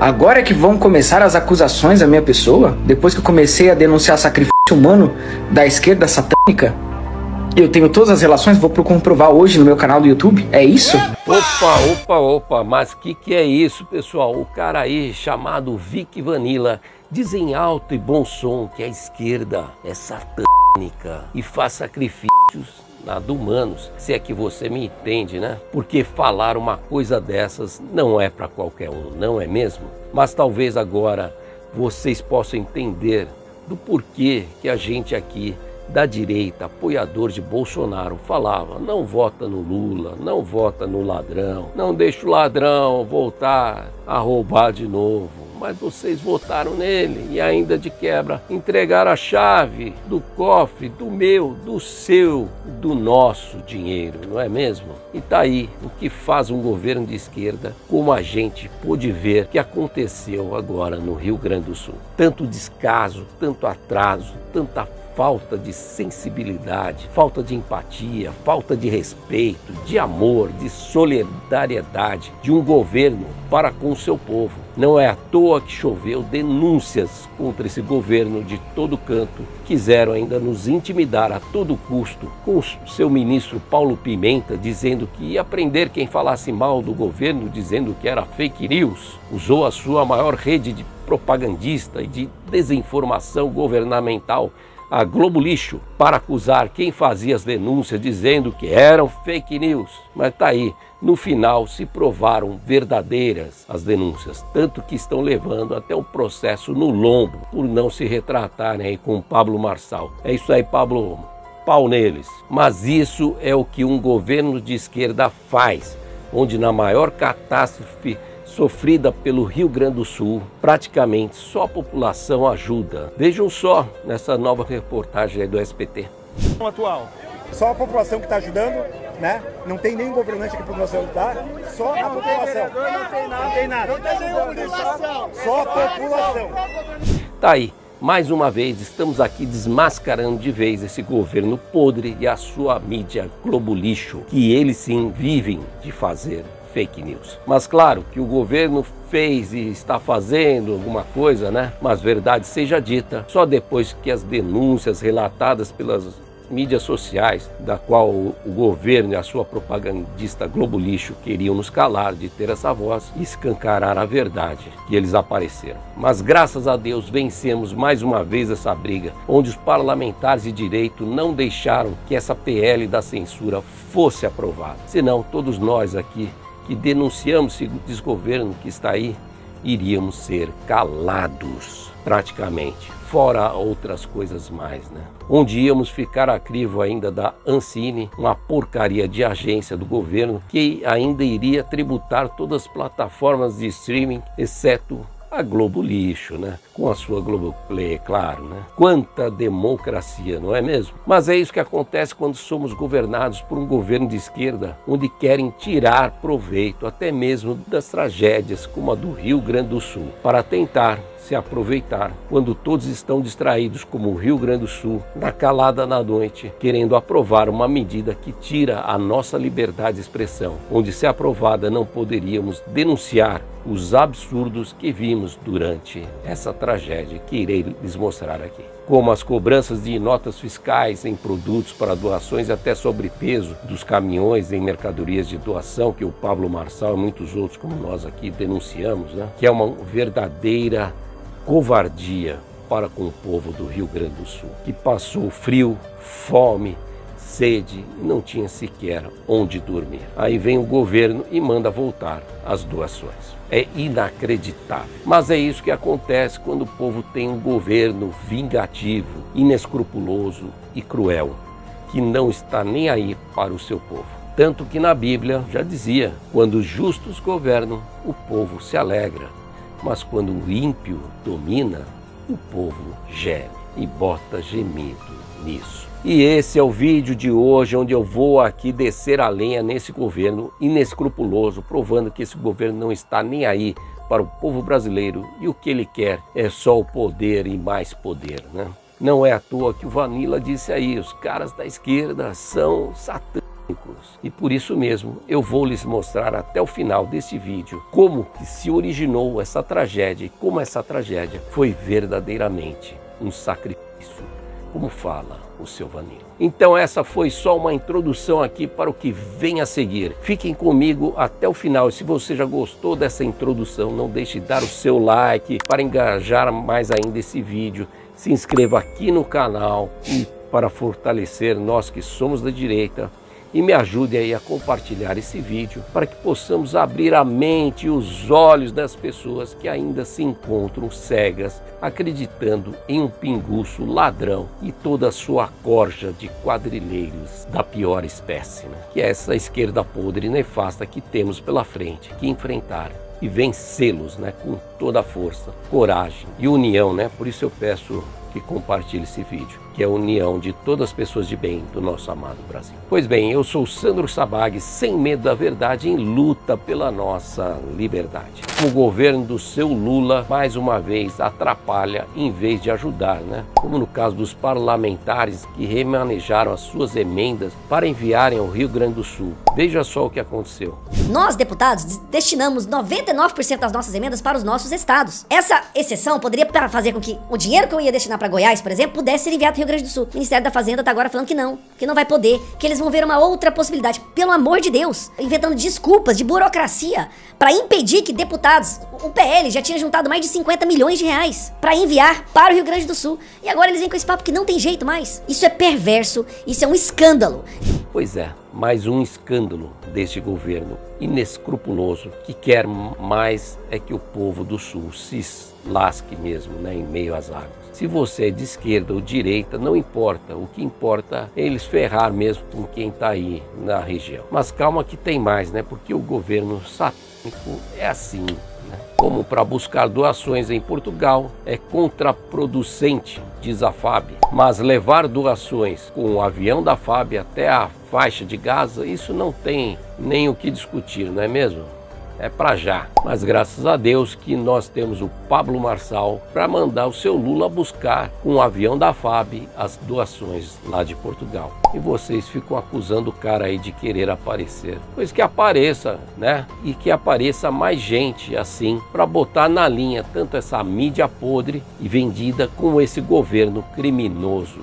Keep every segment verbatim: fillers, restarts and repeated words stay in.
Agora é que vão começar as acusações à minha pessoa? Depois que eu comecei a denunciar sacrifício humano da esquerda satânica? Eu tenho todas as relações, vou comprovar hoje no meu canal do YouTube, é isso? Opa, opa, opa, mas o que, que é isso, pessoal? O cara aí, chamado Vicky Vanilla, diz em alto e bom som que a esquerda é satânica e faz sacrifícios nada humanos, se é que você me entende, né? Porque falar uma coisa dessas não é para qualquer um, não é mesmo? Mas talvez agora vocês possam entender do porquê que a gente aqui da direita, apoiador de Bolsonaro, falava: não vota no Lula, não vota no ladrão, não deixa o ladrão voltar a roubar de novo. Mas vocês votaram nele e ainda de quebra entregaram a chave do cofre, do meu, do seu, do nosso dinheiro, não é mesmo? E tá aí o que faz um governo de esquerda, como a gente pôde ver que aconteceu agora no Rio Grande do Sul. Tanto descaso, tanto atraso, tanta falta de sensibilidade, falta de empatia, falta de respeito, de amor, de solidariedade de um governo para com seu povo. Não é à toa que choveu denúncias contra esse governo de todo canto. Quiseram ainda nos intimidar a todo custo com o seu ministro Paulo Pimenta, dizendo que ia prender quem falasse mal do governo, dizendo que era fake news. Usou a sua maior rede de propagandista e de desinformação governamental, a Globo Lixo, para acusar quem fazia as denúncias, dizendo que eram fake news. Mas tá aí, no final se provaram verdadeiras as denúncias, tanto que estão levando até um processo no lombo por não se retratarem aí com o Pablo Marçal. É isso aí, Pablo, pau neles. Mas isso é o que um governo de esquerda faz, onde na maior catástrofe sofrida pelo Rio Grande do Sul, praticamente só a população ajuda. Vejam só nessa nova reportagem aí do S P T. Atual, só a população que está ajudando, né? Não tem nem governante aqui para nós ajudar, só a população. Não tem nada, não tem nada. Não tem nenhuma, só a população. Tá aí. Mais uma vez, estamos aqui desmascarando de vez esse governo podre e a sua mídia Globo Lixo, que eles sim vivem de fazer fake news. Mas claro que o governo fez e está fazendo alguma coisa, né? Mas verdade seja dita, só depois que as denúncias relatadas pelas mídias sociais, da qual o governo e a sua propagandista Globo Lixo queriam nos calar de ter essa voz, e escancarar a verdade, que eles apareceram. Mas graças a Deus vencemos mais uma vez essa briga, onde os parlamentares de direito não deixaram que essa P L da censura fosse aprovada. Senão todos nós aqui que denunciamos esse desgoverno que está aí, iríamos ser calados, praticamente, fora outras coisas mais, né? Onde íamos ficar a crivo ainda da Ancine, uma porcaria de agência do governo, que ainda iria tributar todas as plataformas de streaming, exceto a Globo Lixo, né? Com a sua Globoplay, claro, né? Quanta democracia, não é mesmo? Mas é isso que acontece quando somos governados por um governo de esquerda, onde querem tirar proveito até mesmo das tragédias como a do Rio Grande do Sul, para tentar se aproveitar, quando todos estão distraídos, como o Rio Grande do Sul, na calada da noite, querendo aprovar uma medida que tira a nossa liberdade de expressão, onde, se aprovada, não poderíamos denunciar os absurdos que vimos durante essa tragédia, que irei lhes mostrar aqui. Como as cobranças de notas fiscais em produtos para doações e até sobrepeso dos caminhões em mercadorias de doação, que o Pablo Marçal e muitos outros como nós aqui denunciamos, né? Que é uma verdadeira covardia para com o povo do Rio Grande do Sul, que passou frio, fome, sede e não tinha sequer onde dormir. Aí vem o governo e manda voltar as doações. É inacreditável. Mas é isso que acontece quando o povo tem um governo vingativo, inescrupuloso e cruel, que não está nem aí para o seu povo. Tanto que na Bíblia já dizia: quando os justos governam, o povo se alegra. Mas quando o ímpio domina, o povo geme e bota gemido nisso. E esse é o vídeo de hoje, onde eu vou aqui descer a lenha nesse governo inescrupuloso, provando que esse governo não está nem aí para o povo brasileiro, e o que ele quer é só o poder e mais poder, né? Não é à toa que o Vanilla disse aí: os caras da esquerda são satânicos. E por isso mesmo eu vou lhes mostrar até o final desse vídeo como que se originou essa tragédia e como essa tragédia foi verdadeiramente um sacrifício, como fala o seu Vanilla. Então essa foi só uma introdução aqui para o que vem a seguir. Fiquem comigo até o final. Se você já gostou dessa introdução, não deixe de dar o seu like para engajar mais ainda esse vídeo. Se inscreva aqui no canal e para fortalecer nós que somos da direita. E me ajude aí a compartilhar esse vídeo para que possamos abrir a mente e os olhos das pessoas que ainda se encontram cegas, acreditando em um pinguço ladrão e toda a sua corja de quadrilheiros da pior espécie, né? Que é essa esquerda podre e nefasta que temos pela frente, que enfrentar e vencê-los, né? Com toda a força, coragem e união, né? Por isso eu peço que compartilhe esse vídeo, que é a união de todas as pessoas de bem do nosso amado Brasil. Pois bem, eu sou Sandro Sabag, sem medo da verdade, em luta pela nossa liberdade. O governo do seu Lula, mais uma vez, atrapalha em vez de ajudar, né? Como no caso dos parlamentares que remanejaram as suas emendas para enviarem ao Rio Grande do Sul. Veja só o que aconteceu. Nós, deputados, destinamos noventa e nove por cento das nossas emendas para os nossos estados. Essa exceção poderia fazer com que o dinheiro que eu ia destinar para para Goiás, por exemplo, pudesse ser enviado ao Rio Grande do Sul. O Ministério da Fazenda tá agora falando que não, que não vai poder, que eles vão ver uma outra possibilidade. Pelo amor de Deus, inventando desculpas de burocracia para impedir que deputados, o P L já tinha juntado mais de cinquenta milhões de reais para enviar para o Rio Grande do Sul. E agora eles vêm com esse papo que não tem jeito mais. Isso é perverso, isso é um escândalo. Pois é, mais um escândalo deste governo inescrupuloso que quer mais é que o povo do Sul se lasque mesmo, né, em meio às águas. Se você é de esquerda ou direita, não importa. O que importa é eles ferrar mesmo com quem está aí na região. Mas calma que tem mais, né? Porque o governo satânico é assim, né? Como para buscar doações em Portugal é contraproducente, diz a F A B. Mas levar doações com o avião da F A B até a faixa de Gaza, isso não tem nem o que discutir, não é mesmo? É para já, mas graças a Deus que nós temos o Pablo Marçal para mandar o seu Lula buscar com o avião da F A B as doações lá de Portugal. E vocês ficam acusando o cara aí de querer aparecer. Pois que apareça, né? E que apareça mais gente assim para botar na linha tanto essa mídia podre e vendida como esse governo criminoso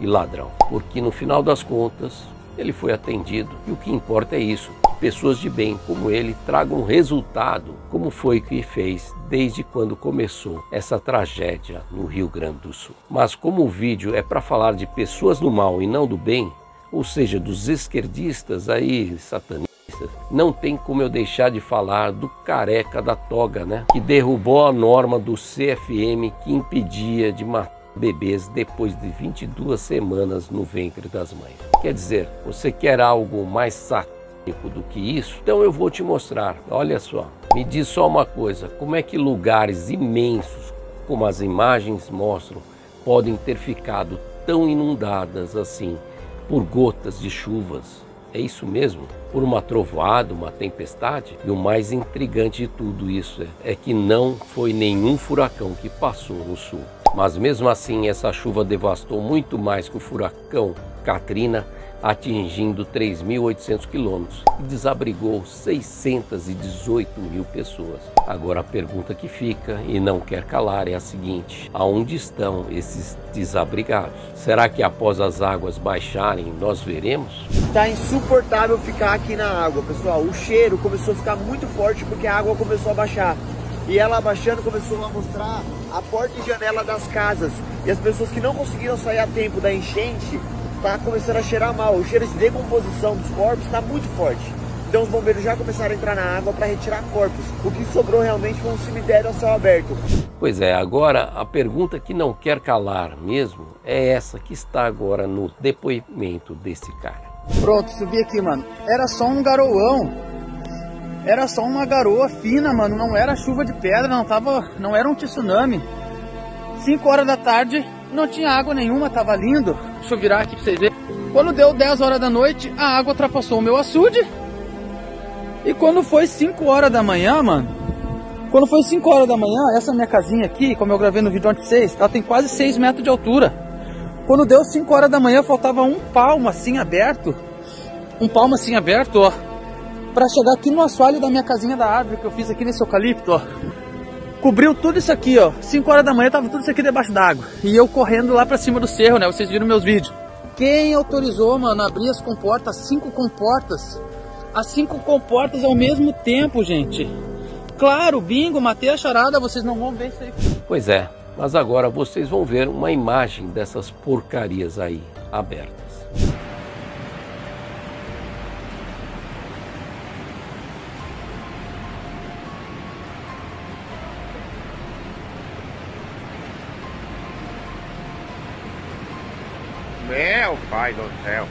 e ladrão. Porque no final das contas ele foi atendido e o que importa é isso. Pessoas de bem como ele tragam resultado, como foi que fez desde quando começou essa tragédia no Rio Grande do Sul. Mas como o vídeo é para falar de pessoas do mal e não do bem, ou seja, dos esquerdistas aí satanistas, não tem como eu deixar de falar do careca da toga, né? Que derrubou a norma do C F M que impedia de matar bebês depois de vinte e duas semanas no ventre das mães. Quer dizer, você quer algo mais satânico do que isso? Então eu vou te mostrar. Olha só, me diz só uma coisa, como é que lugares imensos, como as imagens mostram, podem ter ficado tão inundadas assim por gotas de chuvas? É isso mesmo? Por uma trovoada, uma tempestade? E o mais intrigante de tudo isso é, é que não foi nenhum furacão que passou no sul. Mas mesmo assim, essa chuva devastou muito mais que o furacão Katrina, atingindo três mil e oitocentos quilômetros e desabrigou seiscentos e dezoito mil pessoas. Agora a pergunta que fica e não quer calar é a seguinte: aonde estão esses desabrigados? Será que após as águas baixarem nós veremos? Está insuportável ficar aqui na água, pessoal. O cheiro começou a ficar muito forte porque a água começou a baixar. E ela abaixando começou a mostrar a porta e janela das casas. E as pessoas que não conseguiram sair a tempo da enchente tá começando a cheirar mal, o cheiro de decomposição dos corpos está muito forte. Então os bombeiros já começaram a entrar na água para retirar corpos. O que sobrou realmente foi um cemitério a céu aberto. Pois é, agora a pergunta que não quer calar mesmo é essa que está agora no depoimento desse cara. Pronto, subi aqui, mano. Era só um garoão. Era só uma garoa fina, mano. Não era chuva de pedra, não, tava, não era um tsunami. cinco horas da tarde, não tinha água nenhuma, tava lindo. Deixa eu virar aqui pra vocês verem. Quando deu dez horas da noite, a água ultrapassou o meu açude. E quando foi cinco horas da manhã, mano, quando foi cinco horas da manhã, essa minha casinha aqui, como eu gravei no vídeo ontem seis, ela tem quase seis metros de altura. Quando deu cinco horas da manhã, faltava um palmo assim aberto. um palmo assim aberto, ó, pra chegar aqui no assoalho da minha casinha da árvore que eu fiz aqui nesse eucalipto, ó. Cobriu tudo isso aqui, ó. cinco horas da manhã tava tudo isso aqui debaixo d'água. E eu correndo lá pra cima do cerro, né? Vocês viram meus vídeos. Quem autorizou, mano, abrir as comportas, cinco comportas? As cinco comportas ao mesmo tempo, gente. Claro, bingo, matei a charada, vocês não vão ver isso aí. Pois é, mas agora vocês vão ver uma imagem dessas porcarias aí, abertas. Meu pai do céu.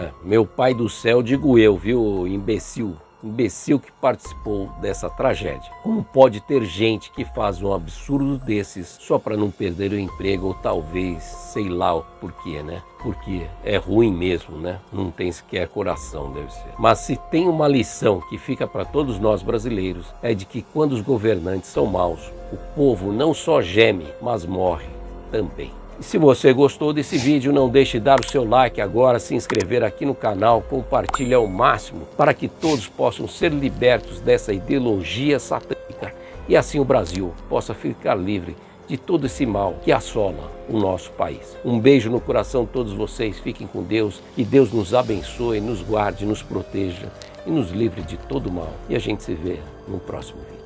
É, meu pai do céu, digo eu, viu, imbecil. Imbecil que participou dessa tragédia. Como pode ter gente que faz um absurdo desses só para não perder o emprego, ou talvez, sei lá o porquê, né? Porque é ruim mesmo, né? Não tem sequer coração, deve ser. Mas se tem uma lição que fica para todos nós brasileiros, é de que quando os governantes são maus, o povo não só geme, mas morre também. E se você gostou desse vídeo, não deixe de dar o seu like agora, se inscrever aqui no canal, compartilhe ao máximo para que todos possam ser libertos dessa ideologia satânica e assim o Brasil possa ficar livre de todo esse mal que assola o nosso país. Um beijo no coração de todos vocês, fiquem com Deus, que Deus nos abençoe, nos guarde, nos proteja e nos livre de todo mal. E a gente se vê no próximo vídeo.